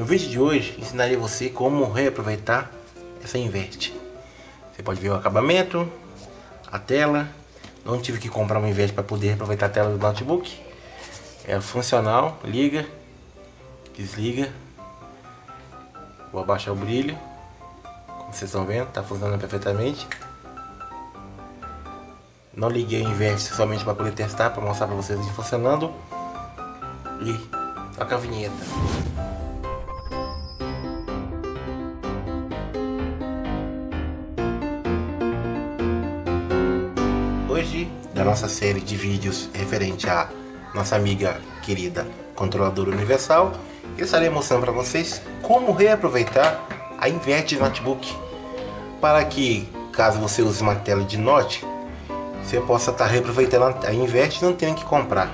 No vídeo de hoje ensinarei você como reaproveitar essa inverter. Você pode ver o acabamento, a tela. Não tive que comprar uma inverter para poder aproveitar a tela do notebook. É funcional, liga, desliga. Vou abaixar o brilho. Como vocês estão vendo, está funcionando perfeitamente. Não liguei o inverter somente para poder testar, para mostrar para vocês funcionando. E toca a vinheta. Hoje, da nossa série de vídeos referente à nossa amiga querida Controladora Universal, eu estarei mostrando para vocês como reaproveitar a inverter de notebook, para que, caso você use uma tela de note, você possa estar reaproveitando a inverter e não tenha que comprar.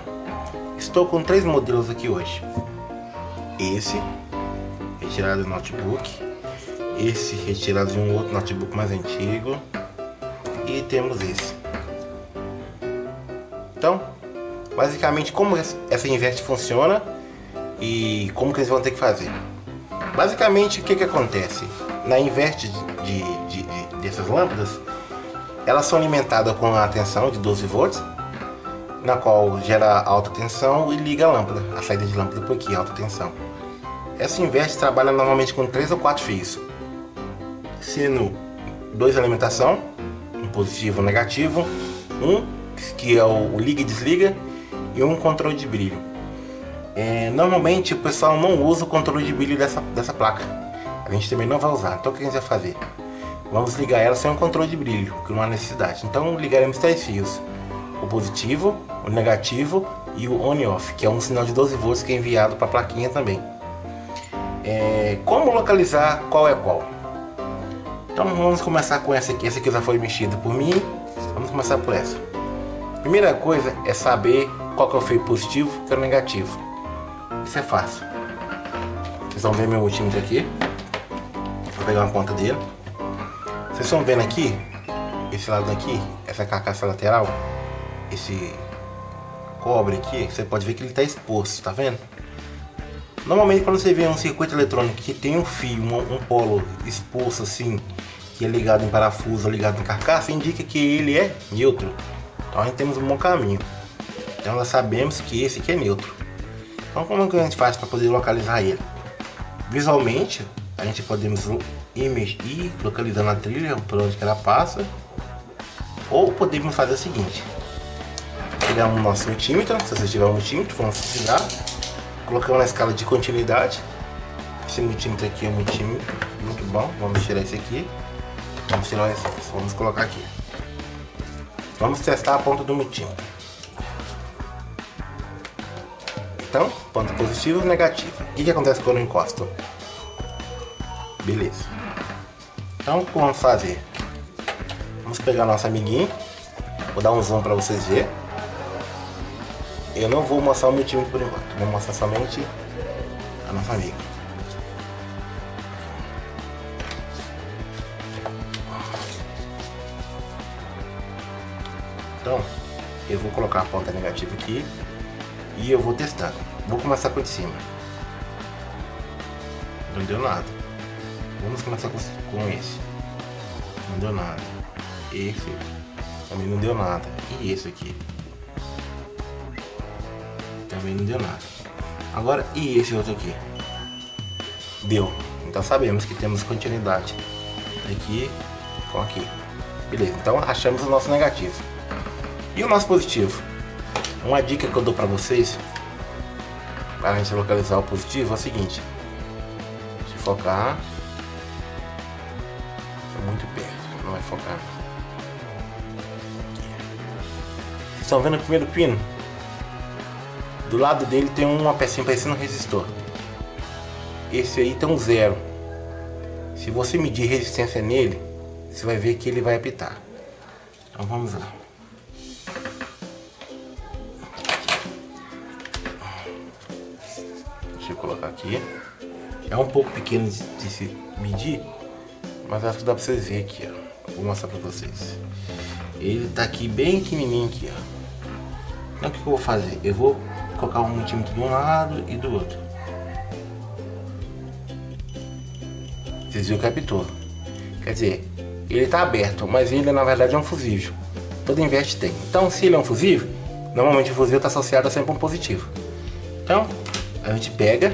Estou com três modelos aqui hoje. Esse retirado do notebook, esse retirado de um outro notebook mais antigo, e temos esse. Então, basicamente como essa inverter funciona e como que eles vão ter que fazer. Basicamente, o que acontece na inverter dessas lâmpadas? Elas são alimentadas com a tensão de 12 volts, na qual gera alta tensão e liga a lâmpada, a saída de lâmpada por aqui, alta tensão. Essa inverter trabalha normalmente com 3 ou 4 fios, sendo 2 alimentação, um positivo e um negativo, um que é o liga e desliga e um controle de brilho. Normalmente o pessoal não usa o controle de brilho dessa placa, a gente também não vai usar, então o que a gente vai fazer? Vamos ligar ela sem um controle de brilho, que não há necessidade. Então ligaremos 3 fios, o positivo, o negativo e o on e off, que é um sinal de 12 volts que é enviado para a plaquinha também. Como localizar qual é qual? Então vamos começar com essa aqui. Essa aqui já foi mexida por mim, vamos começar por essa. Primeira coisa é saber qual que é o fio positivo e qual é o negativo. Isso é fácil. Vocês vão ver meu multímetro aqui, vou pegar uma ponta dele. Vocês estão vendo aqui, esse lado aqui, essa carcaça lateral, esse cobre aqui, você pode ver que ele está exposto, tá vendo? Normalmente quando você vê um circuito eletrônico que tem um fio, um polo exposto assim, que é ligado em parafuso, ligado em carcaça, indica que ele é neutro. Então aí temos um bom caminho. Então nós sabemos que esse aqui é neutro. Então como que a gente faz para poder localizar ele? Visualmente, a gente podemos ir localizando a trilha por onde que ela passa, ou podemos fazer o seguinte: pegamos o nosso multímetro, se você tiver um multímetro, vamos tirar, colocamos na escala de continuidade. Esse multímetro aqui é um multímetro muito bom, vamos tirar esse aqui, vamos tirar esse, vamos colocar aqui, vamos testar a ponta do multímetro. Então, ponto positivo e negativo. O que acontece quando eu encosto? Beleza. Então, o que vamos fazer? Vamos pegar nosso amiguinho. Vou dar um zoom para vocês verem. Eu não vou mostrar o multímetro por enquanto. Vou mostrar somente a nossa amiga. Então, eu vou colocar a ponta negativa aqui e eu vou testando. Vou começar por cima. Não deu nada. Vamos começar com esse. Não deu nada. Esse também não deu nada. E esse aqui também não deu nada. Agora, e esse outro aqui? Deu. Então sabemos que temos continuidade aqui com aqui. Beleza, então achamos o nosso negativo. E o nosso positivo? Uma dica que eu dou para vocês, para a gente localizar o positivo, é o seguinte: se focar muito perto, não vai focar. Vocês estão vendo o primeiro pino? Do lado dele tem uma pecinha parecendo um resistor. Esse aí tem um zero. Se você medir resistência nele, você vai ver que ele vai apitar. Então vamos lá. Deixa eu colocar aqui. É um pouco pequeno de se medir, mas acho que dá pra vocês verem aqui, ó. Vou mostrar pra vocês. Ele tá aqui bem pequenininho aqui, ó. Então o que eu vou fazer? Eu vou colocar um multímetro de um lado e do outro. desvio captor. Quer dizer, ele está aberto, mas ele na verdade é um fusível. Todo inverte tem. Então, se ele é um fusível, normalmente o fusível está associado a sempre a um positivo. Então, a gente pega.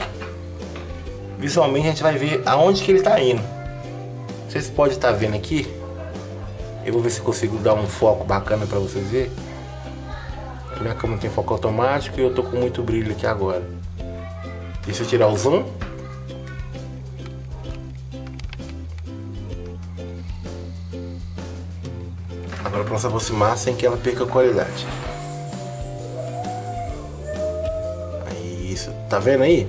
Visualmente a gente vai ver aonde que ele está indo. Vocês podem estar vendo aqui. Eu vou ver se consigo dar um foco bacana para vocês verem. A minha câmera tem foco automático e eu tô com muito brilho aqui agora. Deixa eu tirar o zoom. Agora posso aproximar sem que ela perca a qualidade. Isso, tá vendo aí?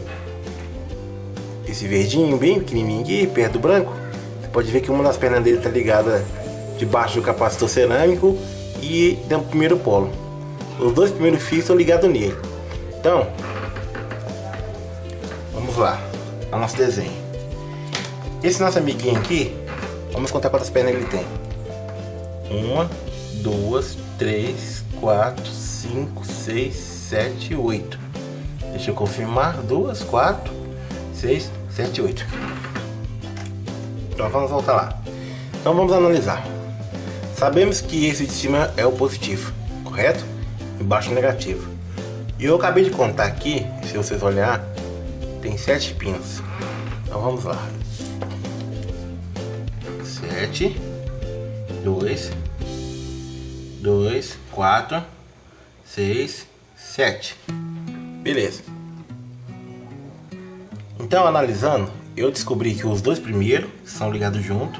Esse verdinho bem pequenininho aqui, perto do branco. Você pode ver que uma das pernas dele tá ligada debaixo do capacitor cerâmico e dentro do primeiro polo. Os dois primeiros fios estão ligados nele. Então, vamos lá ao nosso desenho. Esse nosso amiguinho aqui, vamos contar quantas pernas ele tem. 1, 2, 3, 4, 5, 6, 7, 8. Deixa eu confirmar. 2, 4, 6, 7, 8. Então vamos voltar lá. Então vamos analisar. Sabemos que esse de cima é o positivo, correto? Embaixo é o negativo. E eu acabei de contar aqui, se vocês olharem, tem 7 pinos. Então vamos lá. 7, 2, 2, 4, 6, 7. Beleza. Então, analisando, eu descobri que os dois primeiros são ligados junto.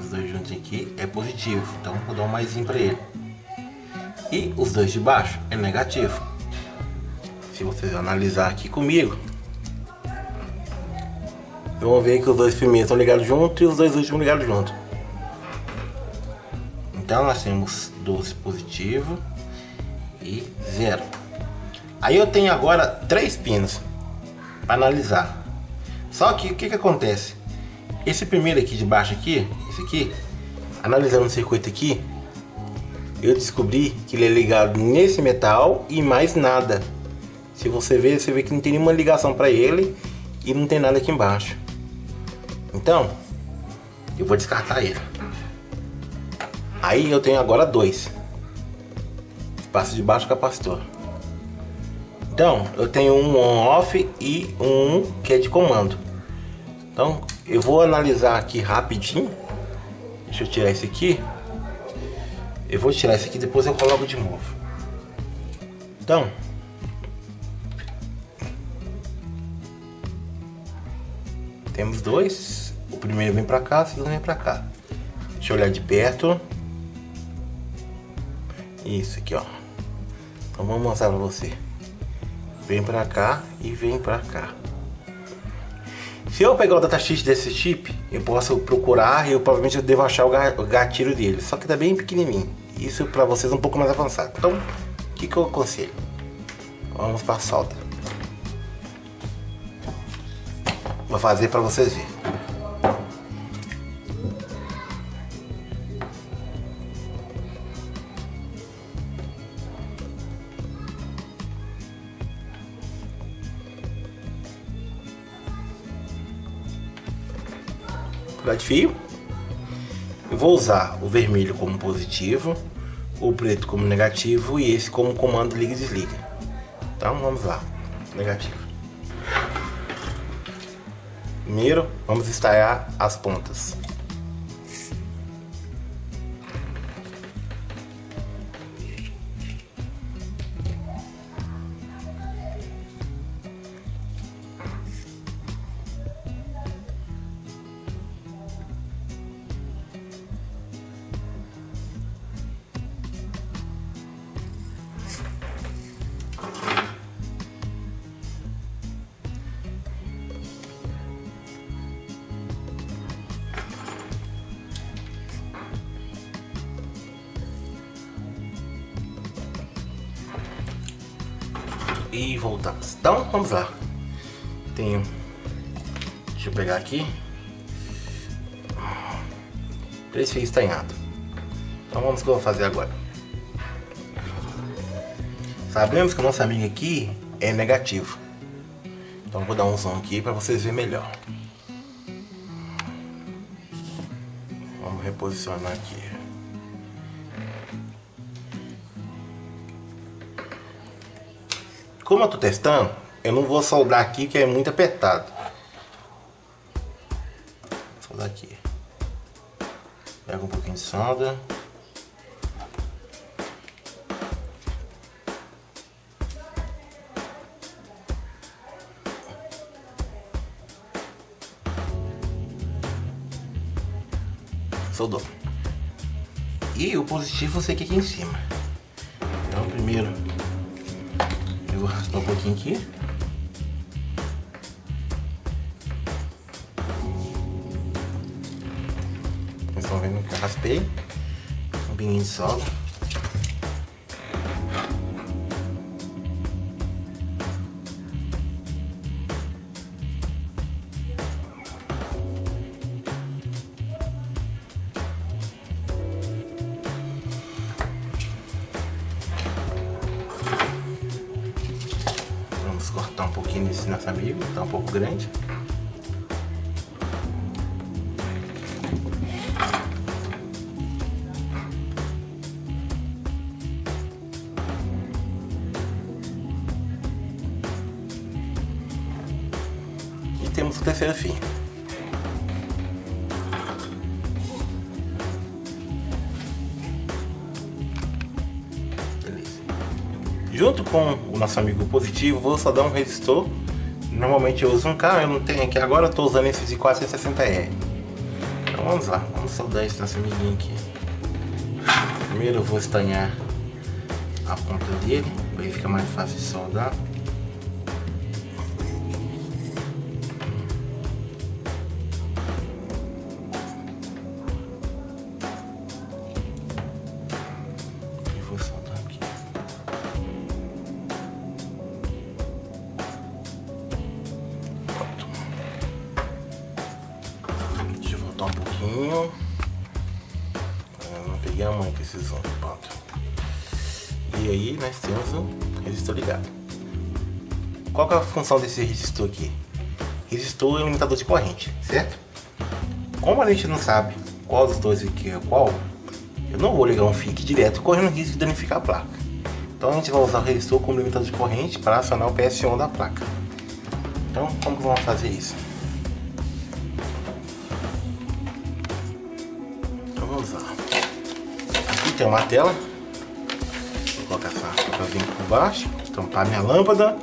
Os dois juntos aqui é positivo, então vou dar um maisinho para ele. E os dois de baixo é negativo. Se vocês analisar aqui comigo, vão ver que os dois primeiros estão ligados junto e os dois últimos ligados junto. Então nós temos 12 positivo e 0. Aí eu tenho agora 3 pinos para analisar. Só que o que acontece? Esse primeiro aqui de baixo aqui, esse aqui, analisando o circuito aqui, eu descobri que ele é ligado nesse metal e mais nada. Se você vê que não tem nenhuma ligação para ele e não tem nada aqui embaixo. Então, eu vou descartar ele. Aí eu tenho agora 2. Espaço de baixo capacitor. Então, eu tenho um on-off e um que é de comando. Então, eu vou analisar aqui rapidinho. Deixa eu tirar esse aqui. Eu vou tirar esse aqui, depois eu coloco de novo. Então, temos 2. O primeiro vem pra cá, o segundo vem pra cá. Deixa eu olhar de perto. Isso aqui, ó. Então vamos mostrar pra você. Vem pra cá e vem pra cá. Se eu pegar o datasheet desse chip, eu posso procurar e eu provavelmente devo achar o gatilho dele. Só que tá bem pequenininho. Isso pra vocês é um pouco mais avançado. Então, o que eu aconselho? Vamos pra solda. Vou fazer para vocês verem. Cuidado de fio. Eu vou usar o vermelho como positivo, o preto como negativo e esse como comando liga e desliga. Então vamos lá. Negativo. Primeiro, vamos estaiar as pontas. E voltamos. Então vamos lá. Tenho. Deixa eu pegar aqui. 3 fios estanhados. Então vamos que eu vou fazer agora. Sabemos que o nosso amigo aqui é negativo. Então vou dar um zoom aqui para vocês verem melhor. reposicionar aqui. Como eu tô testando, eu não vou soldar aqui que é muito apertado. Vou soldar aqui. Pega um pouquinho de solda. Soldou. E o positivo você quer aqui em cima. Então primeiro eu vou raspar um pouquinho aqui. Vocês estão vendo que eu raspei. Um pinguinho de solda. Cortar um pouquinho nesse nosso amigo, tá um pouco grande. E temos o terceiro fim. Junto com o nosso amigo positivo, vou soldar um resistor. Normalmente eu uso um K, eu não tenho aqui agora, eu estou usando esse de 460R. Então vamos lá, vamos soldar esse nosso amiguinho aqui. Primeiro eu vou estanhar a ponta dele, aí fica mais fácil de soldar. Um pouquinho, não peguei a mão que esses outros, pronto. E aí nós temos o resistor ligado. Qual que é a função desse resistor aqui? Resistor é um limitador de corrente, certo? Como a gente não sabe qual dos dois aqui é qual, eu não vou ligar um FIC direto, correndo o risco de danificar a placa. Então a gente vai usar o resistor como limitador de corrente para acionar o PS1 da placa. Então como que vamos fazer isso? Aqui tem uma tela. Vou colocar essa papelzinha aqui por baixo, tampar minha lâmpada.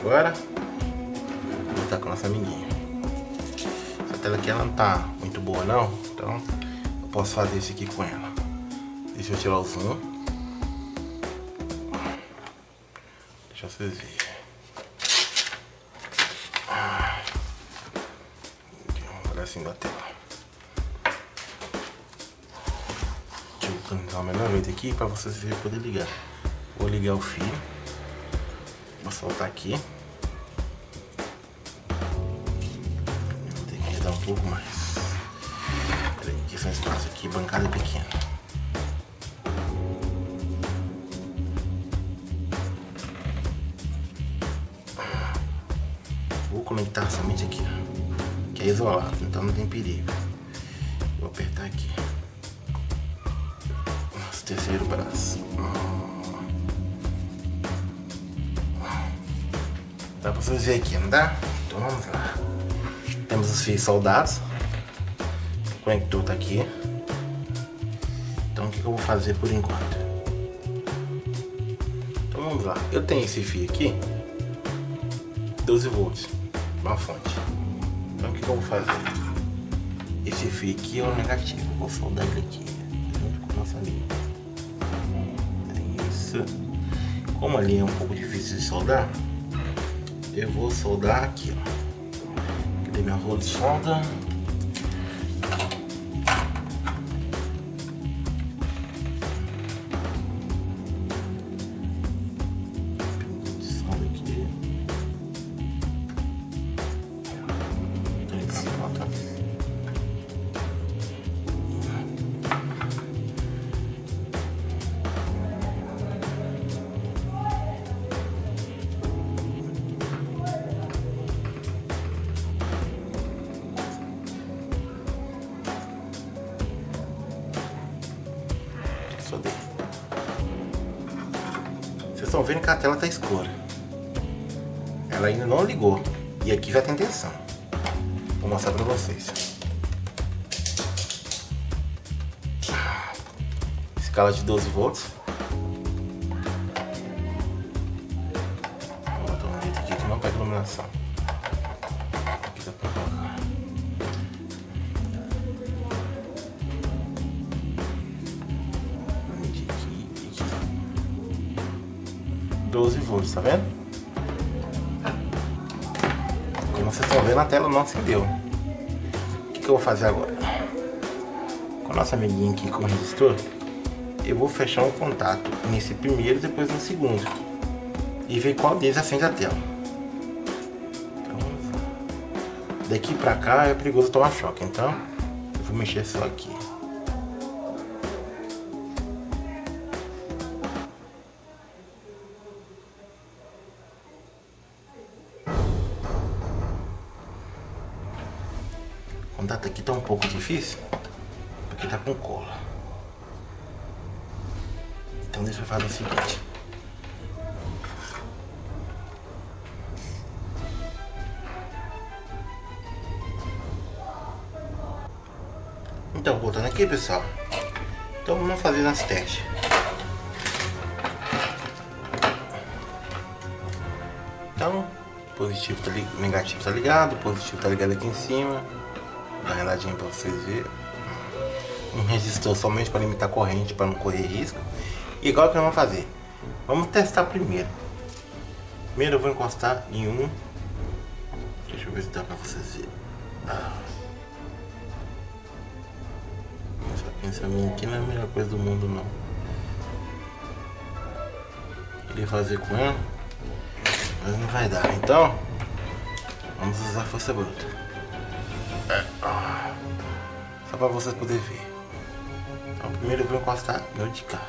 Agora vou botar com a nossa amiguinha. Essa tela aqui ela não tá muito boa não, então eu posso fazer isso aqui com ela. Deixa eu tirar o zoom. Deixa vocês verem. Um pedacinho da tela. Então, o melhor jeito aqui para vocês poderem ligar. Vou ligar o fio. Vou soltar aqui. Vou ter que dar um pouco mais. Peraí, aqui só espaço aqui, bancada pequena. Vou conectar somente aqui, que é isolado, então não tem perigo. Vou apertar aqui. Terceiro braço. Dá pra vocês verem aqui, não dá? Então vamos lá. Temos os fios soldados. O conector tá aqui. Então o que eu vou fazer por enquanto? Então vamos lá. Eu tenho esse fio aqui. 12 volts. Uma fonte. Então o que eu vou fazer? Esse fio aqui é o negativo. Vou soldar ele aqui. Junto com o nosso amigo. Como ali é um pouco difícil de soldar, eu vou soldar aqui, ó. Cadê minha rola de solda? estão vendo que a tela está escura. Ela ainda não ligou. E aqui já tem tensão. Vou mostrar para vocês. Escala de 12 volts. Vou botar um jeito que não pega iluminação. Aqui dá para colocar. Vamos medir aqui. 12 volts, tá vendo? Como vocês estão vendo, a tela não acendeu. O que eu vou fazer agora? Com a nossa amiguinha aqui com o resistor, eu vou fechar um contato nesse primeiro, depois no segundo, e ver qual deles acende a tela. Então, daqui pra cá é perigoso tomar choque, então eu vou mexer só aqui. O contato aqui tá um pouco difícil, porque tá com cola. Então deixa eu fazer o seguinte. Então, voltando aqui, pessoal. Então vamos fazer nosso teste. Então, positivo tá ligado, negativo tá ligado, positivo tá ligado aqui em cima. Dá uma reladinha pra vocês verem. Um resistor somente para limitar a corrente, para não correr risco. E agora o que nós vamos fazer? Vamos testar primeiro. Primeiro eu vou encostar em um. Deixa eu ver se dá pra vocês verem. Essa pincelinha aqui não é a melhor coisa do mundo não. Queria fazer com ela, mas não vai dar. Então, vamos usar força bruta. Só pra vocês poderem ver. Então primeiro eu vou encostar no de cá.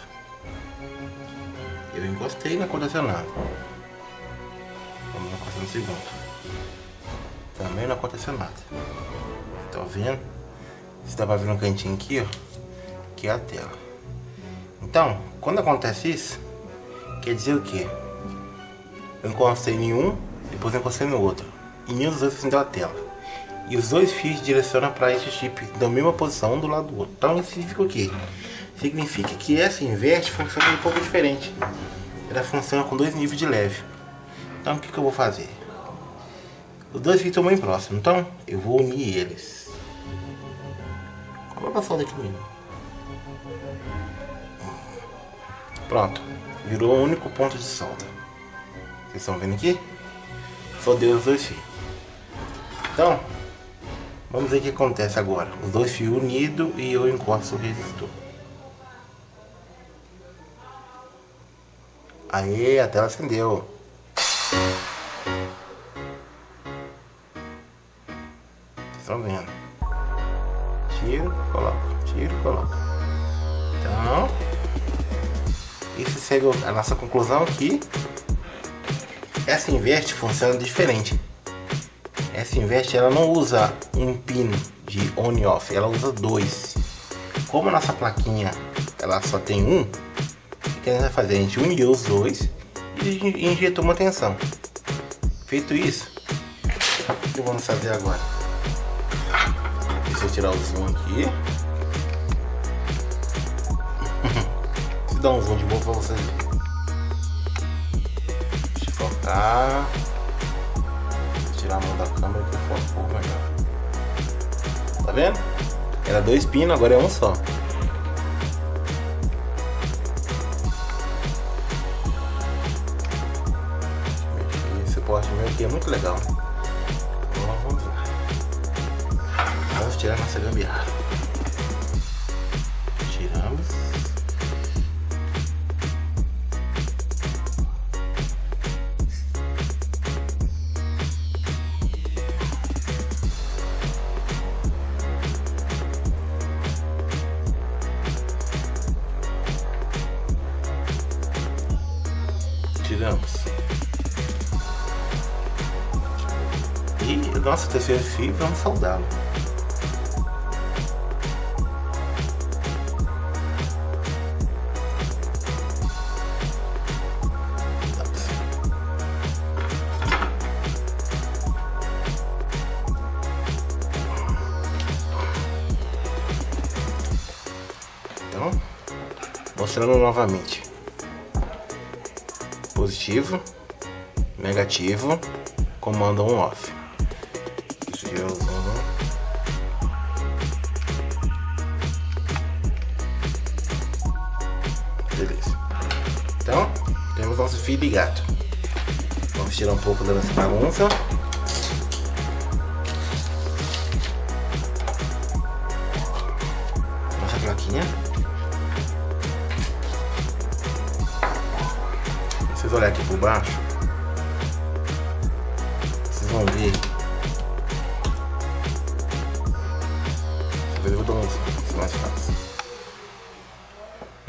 Eu encostei na condicionada. Vamos encostar no segundo. Também na condicionada. Tá vendo? Você dá pra ver no cantinho aqui, ó, que é a tela. Então, quando acontece isso, quer dizer o que? Eu encostei em um, depois eu encostei no outro. E nenhum dos dois acendeu a tela. E os dois fios direcionam para esse chip da mesma posição, um do lado do outro. Então isso significa o quê? Significa que essa inverter funciona um pouco diferente. Ela funciona com dois níveis de leve. Então o que eu vou fazer? Os dois ficam bem próximos, então eu vou unir eles. Qual a passada aqui mesmo? Pronto, virou o único ponto de solda. Vocês estão vendo aqui? Só deu os dois fios. Então, vamos ver o que acontece agora. Os dois fios unidos e eu encosto o resistor. Aí a tela acendeu. Vocês estão vendo? Tiro, coloco, tiro, coloco. Então, isso segue a nossa conclusão aqui. Essa inverter funciona diferente. Essa inverter ela não usa um pino de on e off, ela usa dois. Como a nossa plaquinha ela só tem um, o que a gente vai fazer? A gente uniu os dois e injetou uma tensão. Feito isso, o que vamos fazer agora? Deixa eu tirar o zoom aqui. Deixa eu dar um zoom de novo para vocês verem. Deixa eu focar. Deixa eu tirar a mão da câmera que eu foco melhor. Tá vendo? Era dois pinos, agora é um só. É muito legal. Vamos lá. Vamos tirar nossa gambiarra. Tiramos. E o nosso terceiro fio, vamos soldá-lo. Mostrando novamente. Positivo, negativo, comando on off. Beleza. Então, temos nosso fio gato. Vamos tirar um pouco da nossa bagunça. Nossa plaquinha. Vocês olharem aqui por baixo, vocês vão ver. Talvez eu vou dar um mais fácil.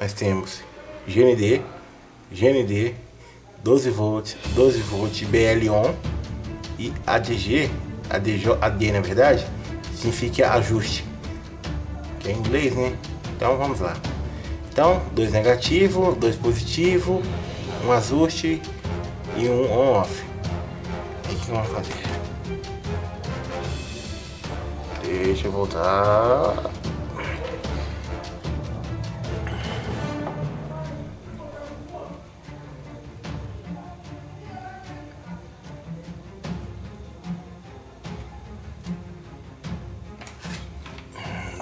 Nós temos GND, 12V, 12V, BL-ON e AD, na verdade, significa ajuste, que é em inglês, né? Então vamos lá. Então, 2 negativo, 2 positivo, 1 ajuste e 1 on-off. O que vamos fazer? Deixa eu voltar.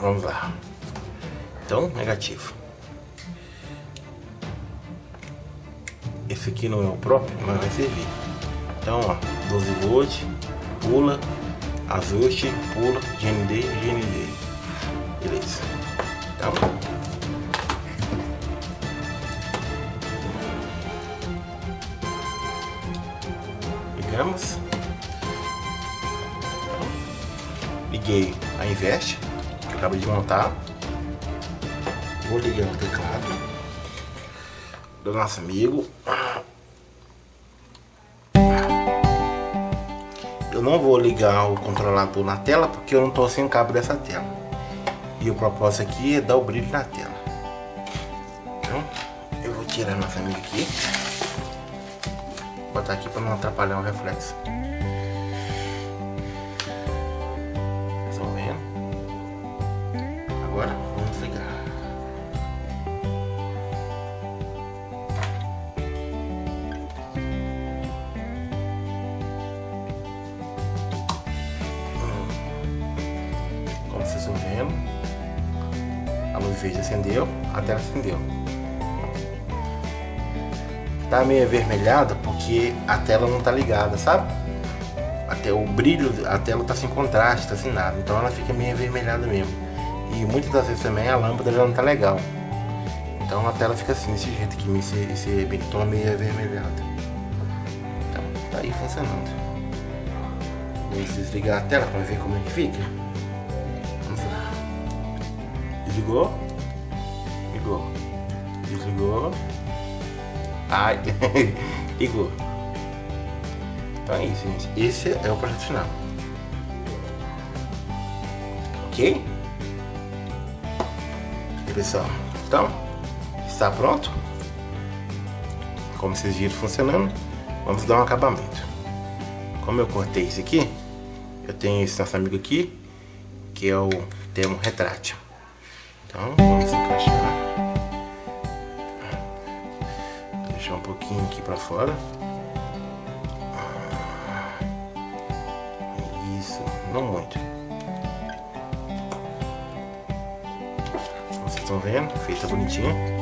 Vamos lá. Então, negativo. Esse aqui não é o próprio, mas vai servir. Então, ó, 12V, pula, ajuste, pula, GND. Beleza. Então, ligamos. Liguei a Inverter. Acabei de montar. Vou ligar o teclado do nosso amigo. Eu não vou ligar o controlador na tela porque eu não estou sem cabo dessa tela. E o propósito aqui é dar o brilho na tela. Então eu vou tirar nosso amigo aqui. Vou botar aqui para não atrapalhar o reflexo. Agora vamos ligar. Como vocês estão vendo, a luz verde acendeu, a tela acendeu. Tá meio avermelhada porque a tela não tá ligada, sabe? Até o brilho, a tela tá sem contraste, tá sem nada, então ela fica meio avermelhada mesmo. E muitas das vezes também a lâmpada já não tá legal. Então a tela fica assim, desse jeito aqui, esse tom meio avermelhado. Então, tá aí funcionando. Vamos desligar a tela para ver como é que fica. Vamos lá. Desligou. Ligou. Desligou. Ai. Ligou. Então é isso, gente. Esse é o projeto final. Ok? Pessoal, então está pronto. Como vocês viram funcionando, vamos dar um acabamento. Como eu cortei isso aqui, eu tenho esse nosso amigo aqui que é o termo retrátil. Então vamos encaixar, deixar um pouquinho aqui para fora. Isso, não muito. Estão vendo? Feita bonitinha.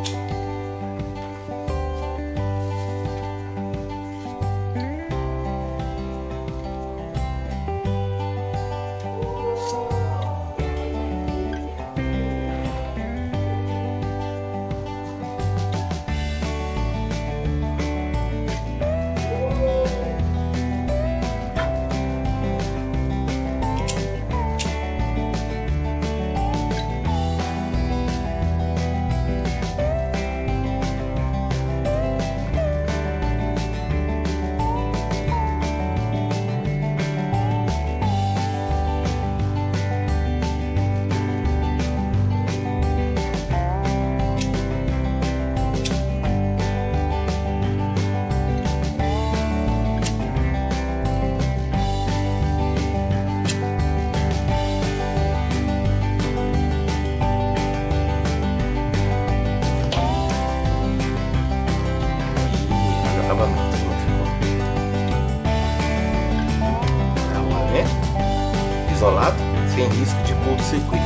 isolado, sem risco de curto-circuito.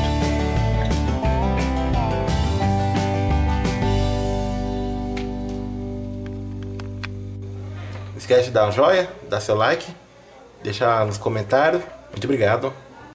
Não esquece de dar um joinha, dar seu like, deixar nos comentários. Muito obrigado.